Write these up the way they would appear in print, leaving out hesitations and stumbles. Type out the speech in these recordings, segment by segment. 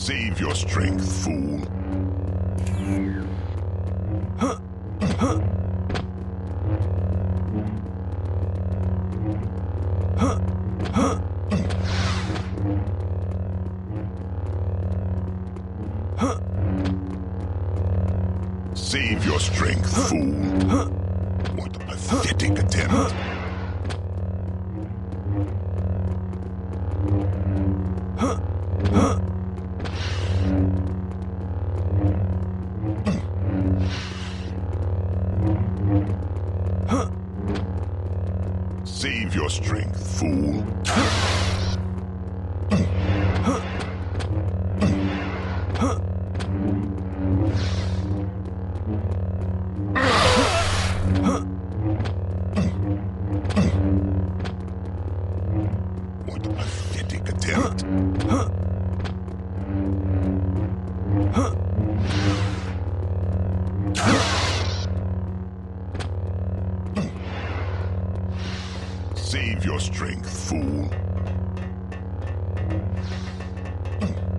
Save your strength, fool. Save your strength, fool. What a pathetic attempt. Save your strength, fool. What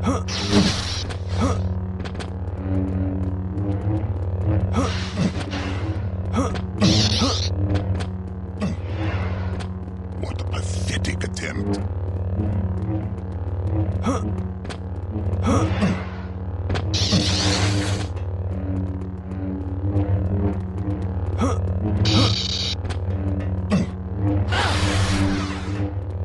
a pathetic attempt.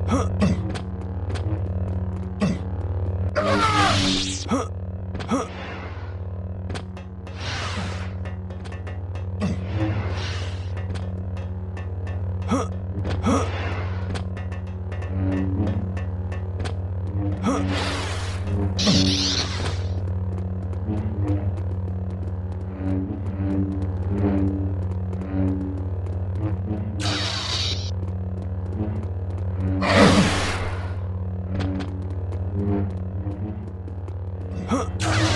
Save your strength, fool.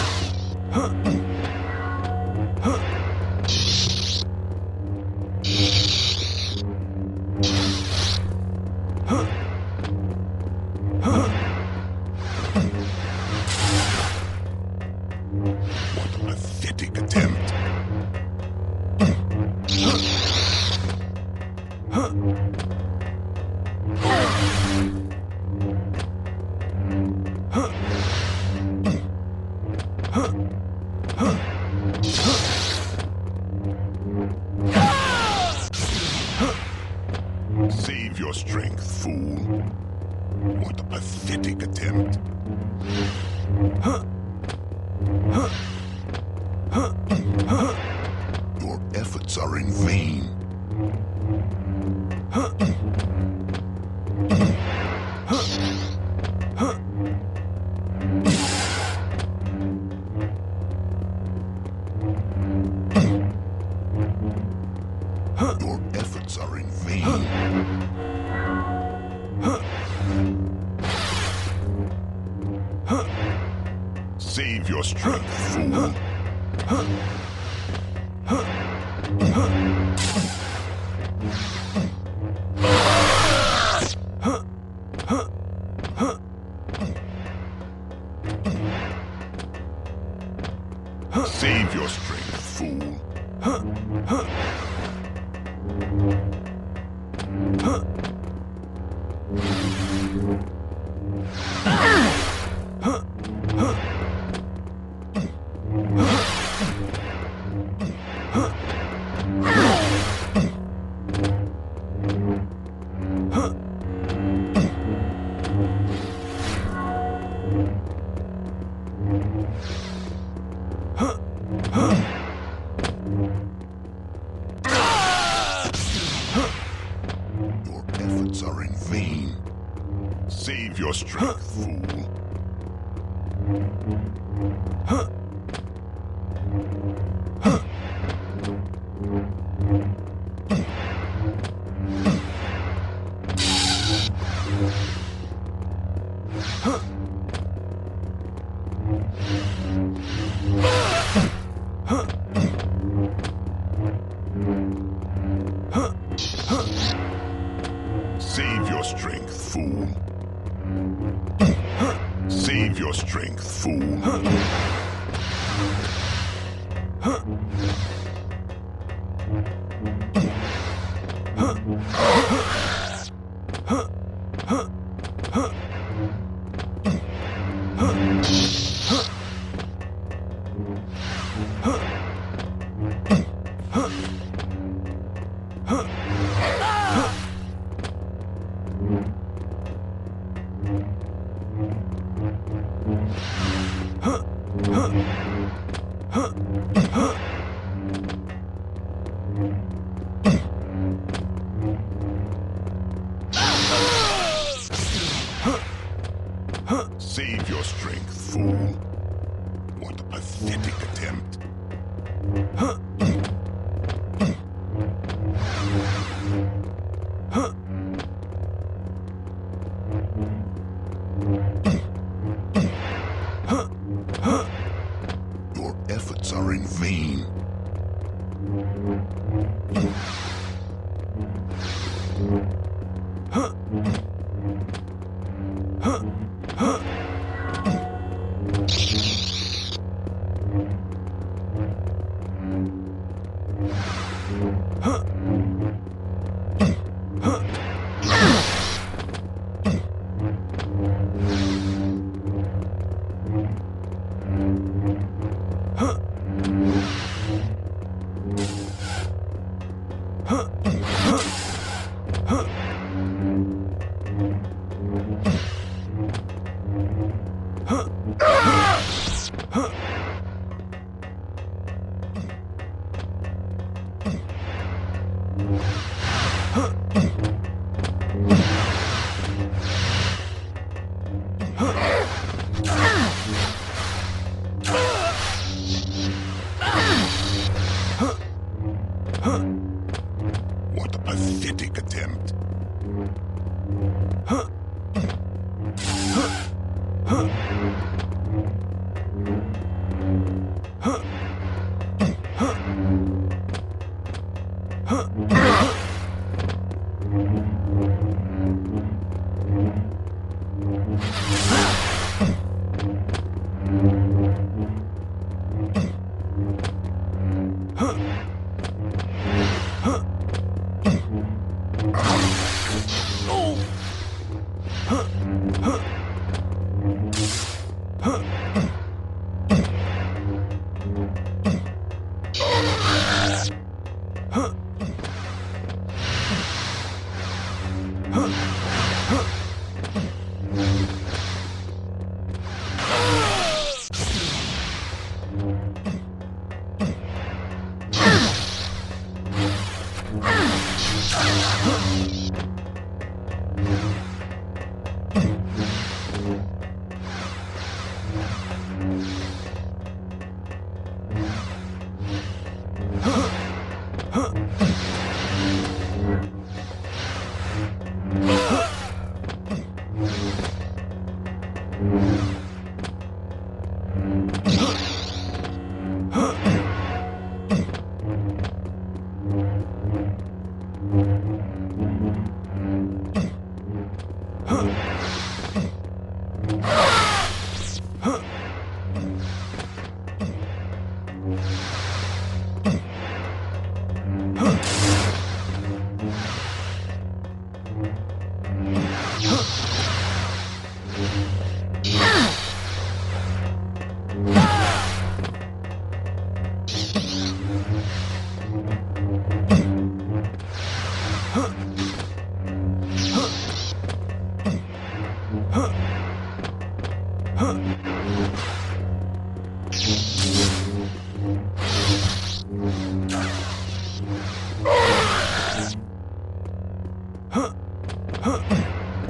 What a pathetic attempt. Save your strength, fool. What a pathetic attempt. Your efforts are in vain. Your efforts are in vain. Save your strength, fool. Save your strength, fool. Save your strength, fool. Save your strength, fool. Save your strength, fool. Save your strength, fool. What a pathetic attempt. Your efforts are in vain. What a pathetic attempt.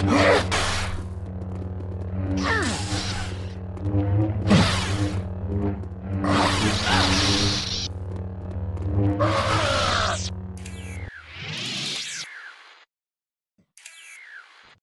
Huh?